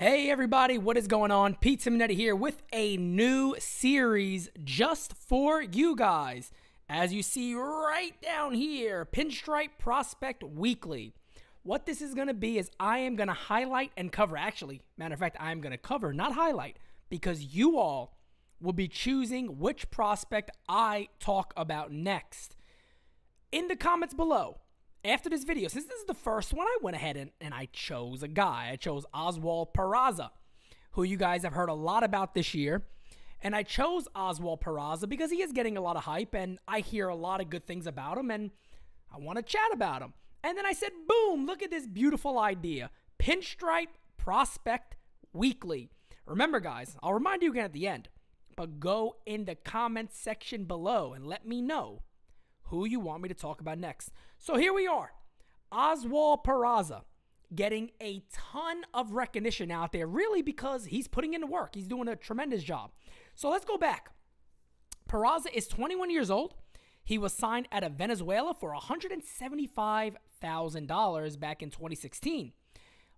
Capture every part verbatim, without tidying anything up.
Hey everybody, what is going on? Pete Simonetti here with a new series just for you guys. As you see right down here, Pinstripe Prospect Weekly. What this is going to be is I am going to highlight and cover. Actually, matter of fact, I'm going to cover, not highlight, because you all will be choosing which prospect I talk about next. In the comments below, after this video, since this is the first one, I went ahead and, and I chose a guy. I chose Oswald Peraza, who you guys have heard a lot about this year. And I chose Oswald Peraza because he is getting a lot of hype, and I hear a lot of good things about him, and I want to chat about him. And then I said, boom, look at this beautiful idea. Pinstripe Prospect Weekly. Remember, guys, I'll remind you again at the end, but go in the comments section below and let me know who you want me to talk about next. So here we are. Oswald Peraza getting a ton of recognition out there, really, because he's putting in the work. He's doing a tremendous job. So let's go back. Peraza is twenty-one years old. He was signed out of Venezuela for one hundred seventy-five thousand dollars back in twenty sixteen.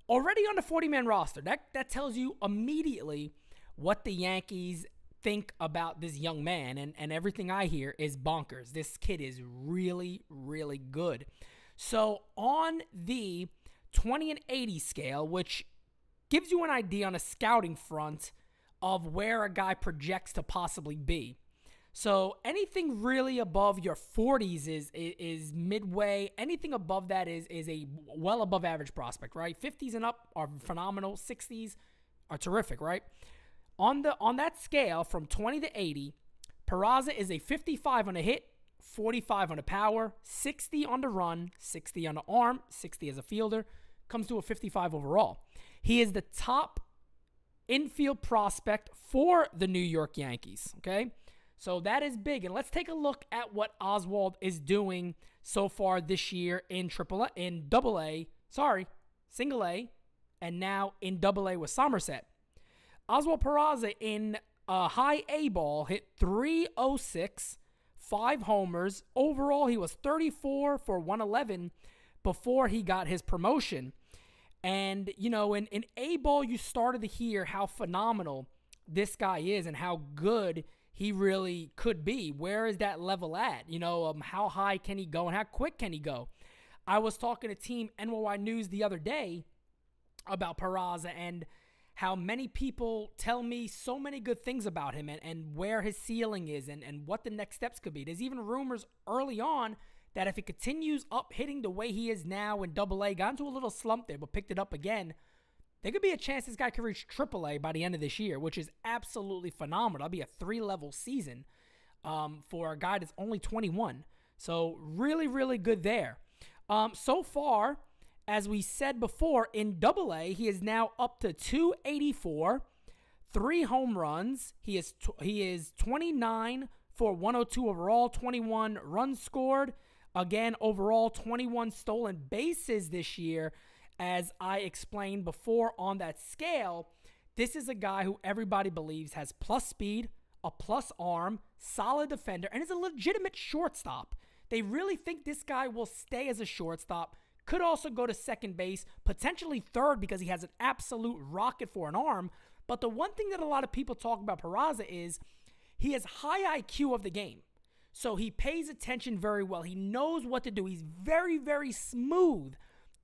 Already on the forty-man roster. That, that tells you immediately what the Yankees think about this young man, and, and everything I hear is bonkers. This kid is really, really good. So on the twenty and eighty scale, which gives you an idea on a scouting front of where a guy projects to possibly be. So anything really above your forties is, is, is midway. Anything above that is, is a well above average prospect, right? fifties and up are phenomenal. sixties are terrific, right? On the on that scale, from twenty to eighty, Peraza is a fifty-five on a hit, forty-five on a power, sixty on the run, sixty on the arm, sixty as a fielder, comes to a fifty-five overall. He is the top infield prospect for the New York Yankees, okay? So that is big. And let's take a look at what Oswald is doing so far this year in triple A, in double A, sorry, single A, and now in double A with Somerset. Oswald Peraza in a high A ball hit three oh six, five homers. Overall, he was thirty-four for one eleven before he got his promotion. And, you know, in, in A ball, you started to hear how phenomenal this guy is and how good he really could be. Where is that level at? You know, um, how high can he go and how quick can he go? I was talking to Team N Y Y News the other day about Peraza and how many people tell me so many good things about him, and, and where his ceiling is, and, and what the next steps could be. There's even rumors early on that if he continues up hitting the way he is now in double A, got into a little slump there but picked it up again, there could be a chance this guy could reach triple A by the end of this year, which is absolutely phenomenal. That'll be a three-level season um, for a guy that's only twenty-one. So really, really good there. Um, so far, as we said before, in double A, he is now up to two eighty-four, three home runs. He is he is twenty-nine for one oh two overall, twenty-one runs scored. Again, overall, twenty-one stolen bases this year. As I explained before on that scale, this is a guy who everybody believes has plus speed, a plus arm, solid defender, and is a legitimate shortstop. They really think this guy will stay as a shortstop. Could also go to second base, potentially third, because he has an absolute rocket for an arm. But the one thing that a lot of people talk about Peraza is he has high I Q of the game. So he pays attention very well. He knows what to do. He's very, very smooth.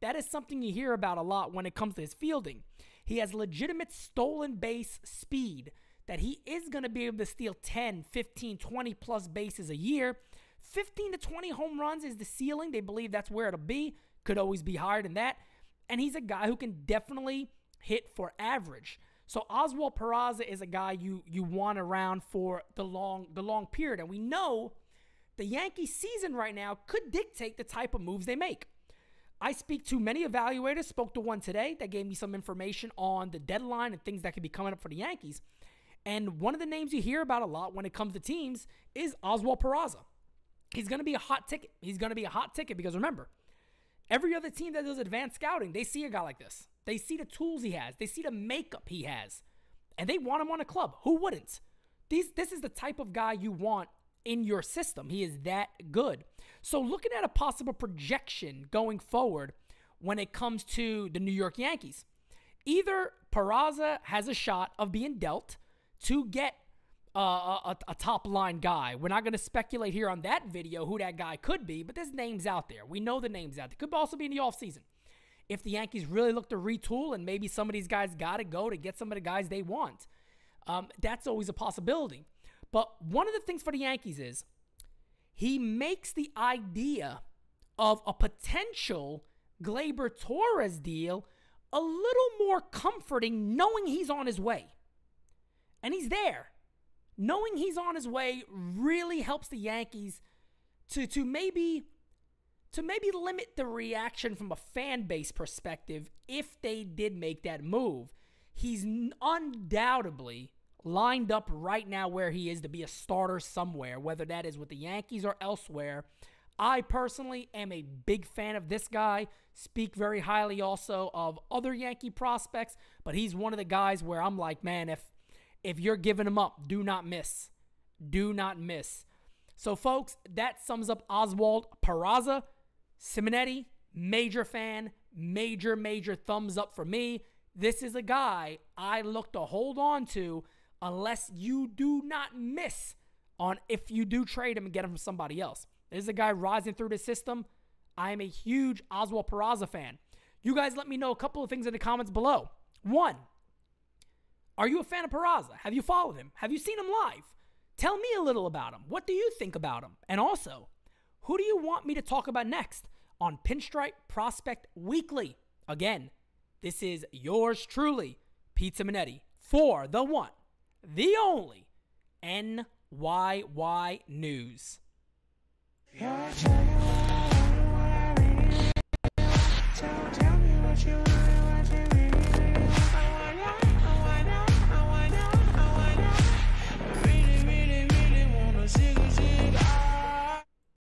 That is something you hear about a lot when it comes to his fielding. He has legitimate stolen base speed, that he is going to be able to steal ten, fifteen, twenty plus bases a year. fifteen to twenty home runs is the ceiling. They believe that's where it'll be. Could always be higher than that. And he's a guy who can definitely hit for average. So Oswald Peraza is a guy you you want around for the long the long period. And we know the Yankee season right now could dictate the type of moves they make. I speak to many evaluators, spoke to one today that gave me some information on the deadline and things that could be coming up for the Yankees. And one of the names you hear about a lot when it comes to teams is Oswald Peraza. He's going to be a hot ticket. He's going to be a hot ticket because remember, every other team that does advanced scouting, they see a guy like this. They see the tools he has. They see the makeup he has. And they want him on a club. Who wouldn't? These, this is the type of guy you want in your system. He is that good. So looking at a possible projection going forward when it comes to the New York Yankees, either Peraza has a shot of being dealt to get uh, a, a top-line guy. We're not going to speculate here on that video who that guy could be, but there's names out there. We know the names out there. Could also be in the offseason. If the Yankees really look to retool and maybe some of these guys got to go to get some of the guys they want, um, that's always a possibility. But one of the things for the Yankees is he makes the idea of a potential Gleyber Torres deal a little more comforting, knowing he's on his way. And he's there. Knowing he's on his way really helps the Yankees to, to maybe... to maybe limit the reaction from a fan base perspective if they did make that move. He's undoubtedly lined up right now where he is to be a starter somewhere, whether that is with the Yankees or elsewhere. I personally am a big fan of this guy, speak very highly also of other Yankee prospects, but he's one of the guys where I'm like, man, if, if you're giving him up, do not miss. Do not miss. So, folks, that sums up Oswald Peraza. Simonetti, major fan, major, major thumbs up for me. This is a guy I look to hold on to unless you do not miss on if you do trade him and get him from somebody else. This is a guy rising through the system. I am a huge Oswald Peraza fan. You guys let me know a couple of things in the comments below. One, are you a fan of Peraza? Have you followed him? Have you seen him live? Tell me a little about him. What do you think about him? And also, who do you want me to talk about next on Pinstripe Prospect Weekly? Again, this is yours truly, Pete Simonetti, for the one, the only, N Y Y News. Yeah.